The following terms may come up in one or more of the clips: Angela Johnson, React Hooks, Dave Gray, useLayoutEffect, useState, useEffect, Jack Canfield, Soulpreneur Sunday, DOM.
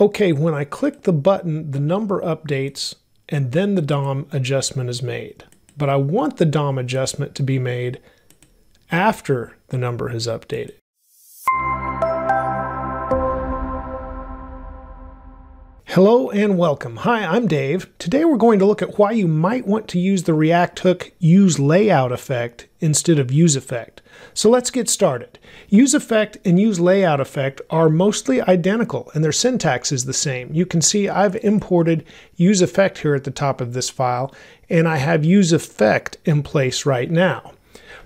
okay, when I click the button, the number updates and then the DOM adjustment is made. But I want the DOM adjustment to be made after the number has updated. Hello and welcome. Hi, I'm Dave. Today we're going to look at why you might want to use the React hook useLayoutEffect instead of useEffect. So let's get started. useEffect and useLayoutEffect are mostly identical and their syntax is the same. You can see I've imported useEffect here at the top of this file and I have useEffect in place right now.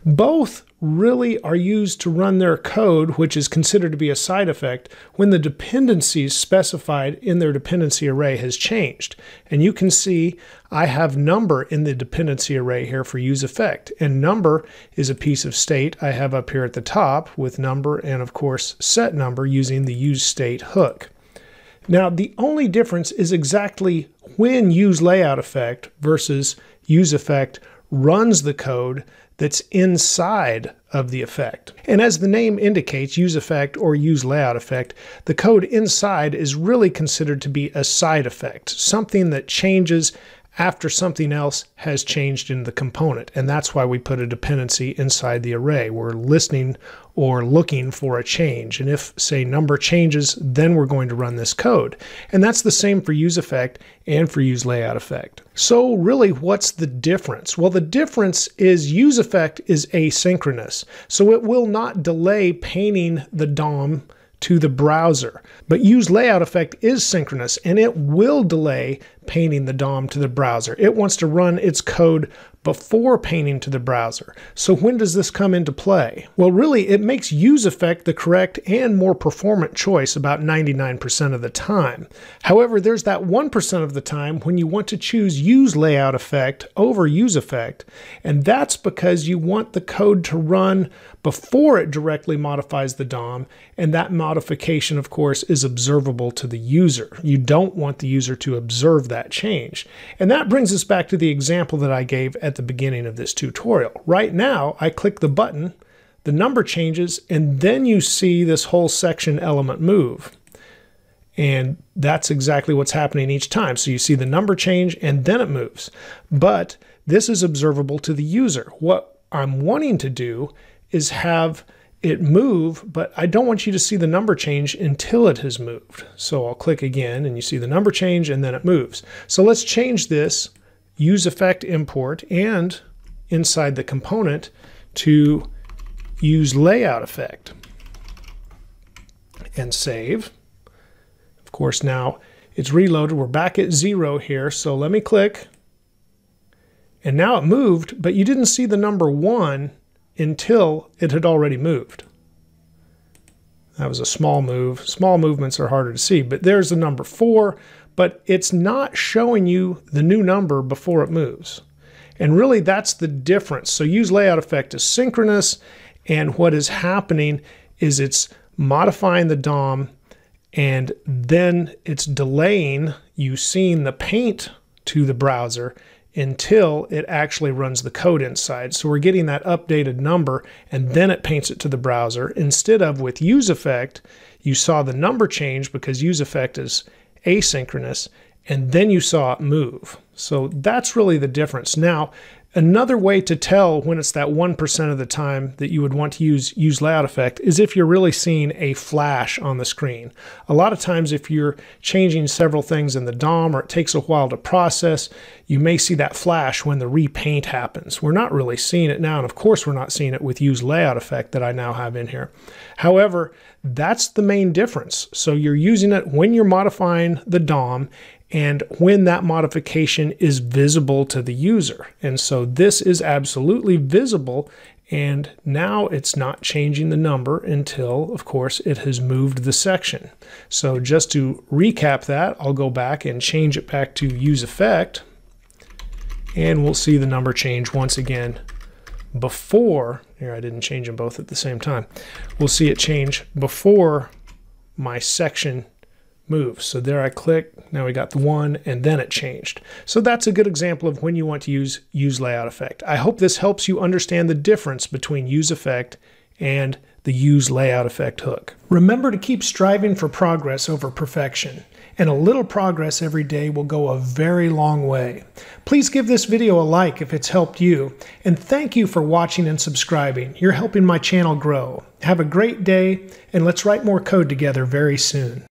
Both really are used to run their code, which is considered to be a side effect, when the dependencies specified in their dependency array has changed. And you can see I have number in the dependency array here for useEffect. And number is a piece of state I have up here at the top with number and, of course, set number using the useState hook. Now, the only difference is exactly when useLayoutEffect versus useEffect runs the code that's inside of the effect. And as the name indicates, useEffect or useLayoutEffect, the code inside is really considered to be a side effect, something that changes after something else has changed in the component. And that's why we put a dependency inside the array. We're listening or looking for a change. And if, say, number changes, then we're going to run this code. And that's the same for useEffect and for useLayoutEffect. So really, what's the difference? Well, the difference is useEffect is asynchronous. So it will not delay painting the DOM to the browser. But useLayoutEffect is synchronous and it will delay painting the DOM to the browser. It wants to run its code before painting to the browser. So when does this come into play? Well, really, it makes useEffect the correct and more performant choice about 99% of the time. However, there's that 1% of the time when you want to choose useLayoutEffect over useEffect, and that's because you want the code to run before it directly modifies the DOM, and that modification, of course, is observable to the user. You don't want the user to observe that change. And that brings us back to the example that I gave at the beginning of this tutorial. Right now, I click the button, the number changes, and then you see this whole section element move. And that's exactly what's happening each time. So you see the number change and then it moves. But this is observable to the user. What I'm wanting to do is have it move, but I don't want you to see the number change until it has moved. So I'll click again and you see the number change and then it moves. So let's change this useEffect import and inside the component to useLayoutEffect and save. Of course, now it's reloaded. We're back at 0 here. So let me click and now it moved, but you didn't see the number 1 until it had already moved. That was a small move. Small movements are harder to see, but there's the number 4, but it's not showing you the new number before it moves. And really that's the difference. So useLayoutEffect is synchronous and what is happening is it's modifying the DOM and then it's delaying you seeing the paint to the browser until it actually runs the code inside. So we're getting that updated number and then it paints it to the browser. Instead of with useEffect, you saw the number change because useEffect is asynchronous and then you saw it move. So that's really the difference. Now, another way to tell when it's that 1% of the time that you would want to use useLayoutEffect is if you're really seeing a flash on the screen. A lot of times if you're changing several things in the DOM or it takes a while to process, you may see that flash when the repaint happens. We're not really seeing it now, and of course we're not seeing it with useLayoutEffect that I now have in here. However, that's the main difference. So you're using it when you're modifying the DOM and when that modification is visible to the user. And so this is absolutely visible, and now it's not changing the number until, of course, it has moved the section. So just to recap that, I'll go back and change it back to useEffect, and we'll see the number change once again before, here I didn't change them both at the same time, we'll see it change before my section move. So there I click, now we got the 1 and then it changed. So that's a good example of when you want to use useLayoutEffect. I hope this helps you understand the difference between useEffect and the useLayoutEffect hook. Remember to keep striving for progress over perfection, and a little progress every day will go a very long way. Please give this video a like if it's helped you, and thank you for watching and subscribing. You're helping my channel grow. Have a great day, and let's write more code together very soon.